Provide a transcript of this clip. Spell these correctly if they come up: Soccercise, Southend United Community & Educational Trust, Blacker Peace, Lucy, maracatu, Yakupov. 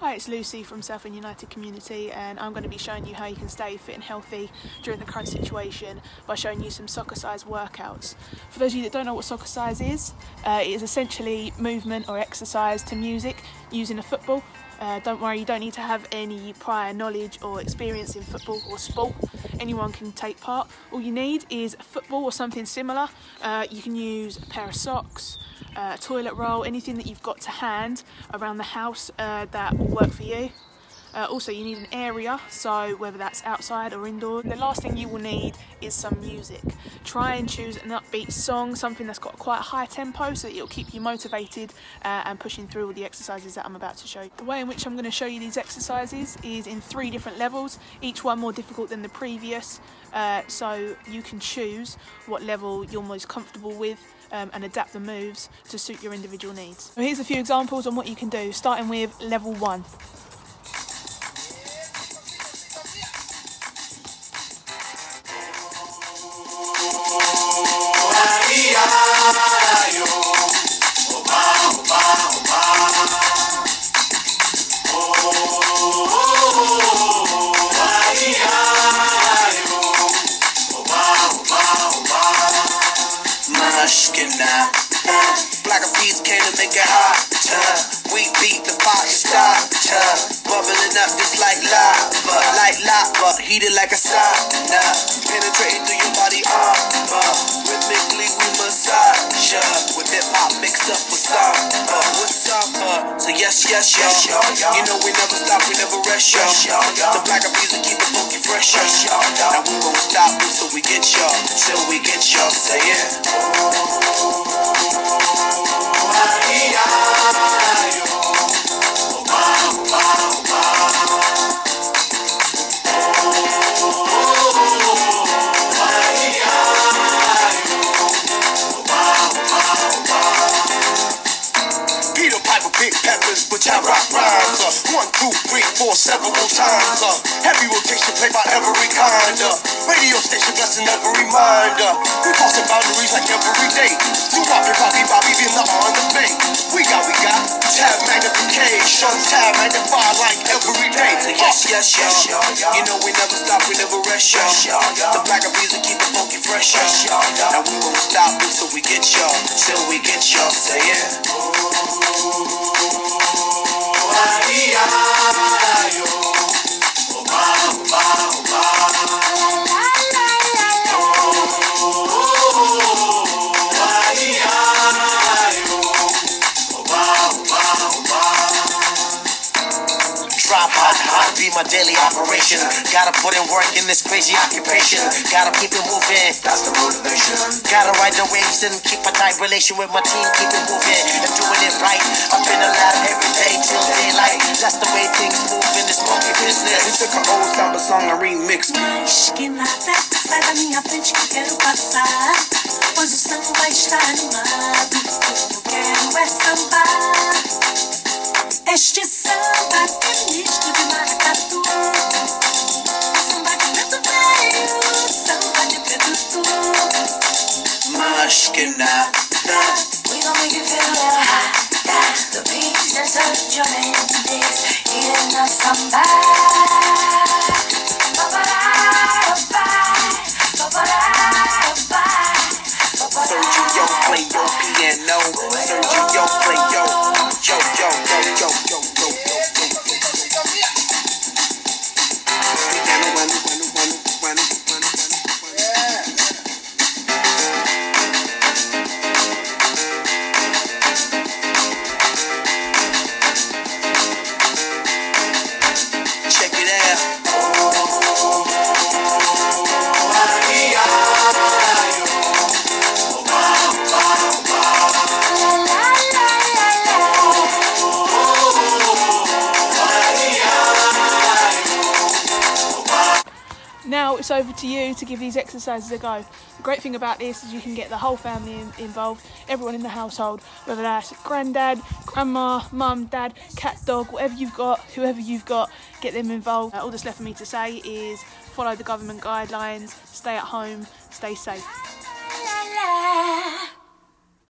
Hi, it's Lucy from Southend United Community, and I'm going to be showing you how you can stay fit and healthy during the current situation by showing you some Soccercise workouts. For those of you that don't know what Soccercise is, it is essentially movement or exercise to music using a football. Don't worry, you don't need to have any prior knowledge or experience in football or sport. Anyone can take part. All you need is a football or something similar. You can use a pair of socks, a toilet roll, anything that you've got to hand around the house that will work for you. Also, you need an area, so whether that's outside or indoor. The last thing you will need is some music. Try and choose an upbeat song, something that's got quite a high tempo so that it'll keep you motivated and pushing through all the exercises that I'm about to show you. The way in which I'm going to show you these exercises is in three different levels, each one more difficult than the previous, so you can choose what level you're most comfortable with and adapt the moves to suit your individual needs. So here's a few examples on what you can do, starting with level one. Blacker Peace came to make it hot. We beat the fire starter, bubbling up just like lava, heated like a sauna, penetrating through your body armor. Rhythmically we massage ya with hip hop mixed up with samba, with samba. So yes, yes, yes, yo. You know we never stop, we never rest, yo. The Blacker Peace will keep the funky fresh, yo. Now we won't stop until we get y'all, till we get y'all. Say it. Big peppers, but I rock rhymes. 1, 2, 3, 4, several times. Heavy rotation played by every kind. Radio station blessing every mind. We crossing boundaries like every day. New Bobby, being the on the bank. We got tab magnification, tab magnified like every day. Yes, yes, yes, yo. You know we never stop, we never rest, yo. The Blacker Peace will keep the funky fresh, yo. Now we won't stop until we get y'all, till we get y'all. Say it. Drop hot, be my daily operation. Gotta put in work in this crazy occupation. Gotta keep it moving, that's the motivation. Gotta ride the waves and keep a tight relation with my team. Keep it moving and doing it right. I've been alive every day till daylight. That's the way things move in this funky business. We took an old samba song and remixed. Este samba tem misto de maracatu, samba de preto velho, samba de preto tu. Mas que nada, we gon' make it feel hot. The beat that's on your hand is eating up samba. Now it's over to you to give these exercises a go. The great thing about this is you can get the whole family involved, everyone in the household, whether that's granddad, grandma, mum, dad, cat, dog, whatever you've got, whoever you've got, get them involved. All that's left for me to say is follow the government guidelines, stay at home, stay safe.